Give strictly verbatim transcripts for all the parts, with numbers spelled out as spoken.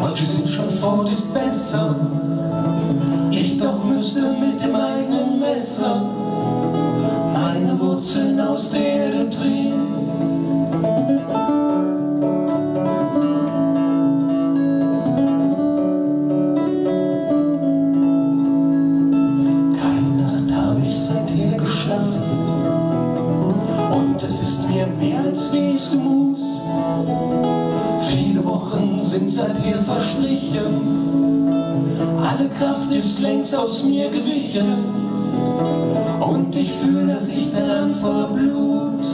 Manche sind schon fort, ist besser. Ich doch müsste mit dem eigenen Messer meine Wurzeln aus der Erde drehen. Keine Nacht habe ich seither geschlafen, und es ist mir mehr als wie es muss. Viele Wochen sind seither verstrichen, alle Kraft ist längst aus mir gewichen, und ich fühle, dass ich daran voller Blut.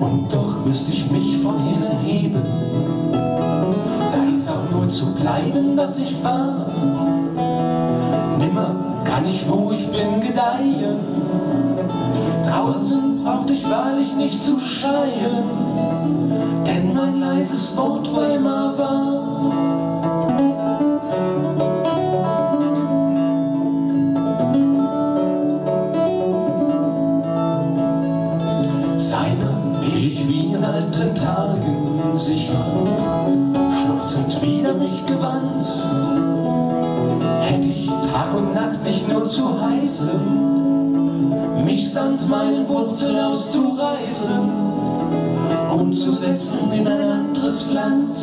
Und doch müsste ich mich von hinnen heben, sei's doch nur zu bleiben, dass ich war. Nimmer kann ich, wo ich bin, gedeihen. Draußen braucht ich wahrlich nicht zu schreien, denn mein leises Wort war immer wahr. Seiner will ich wie in alten Tagen sich schluchzend wieder mich gewandt. Hätt ich Tag und Nacht mich nur zu heißen, mich samt meinen Wurzeln auszureißen und zu setzen in ein anderes Land.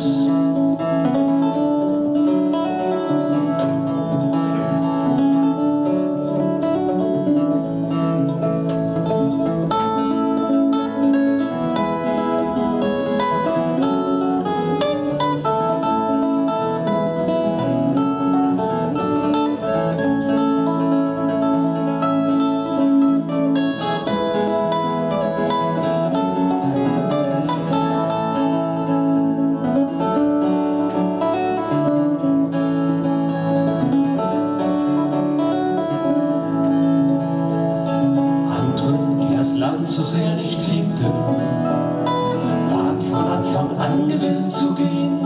So sehr nicht liebten, waren von Anfang an gewillt zu gehen.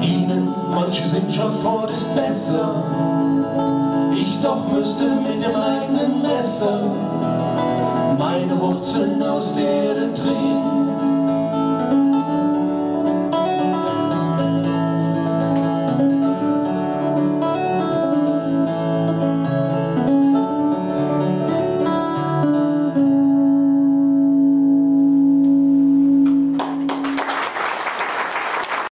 Ihnen, manche sind schon fort, ist besser. Ich doch müsste mit dem eigenen Messer meine Wurzeln aus der Erde drehen.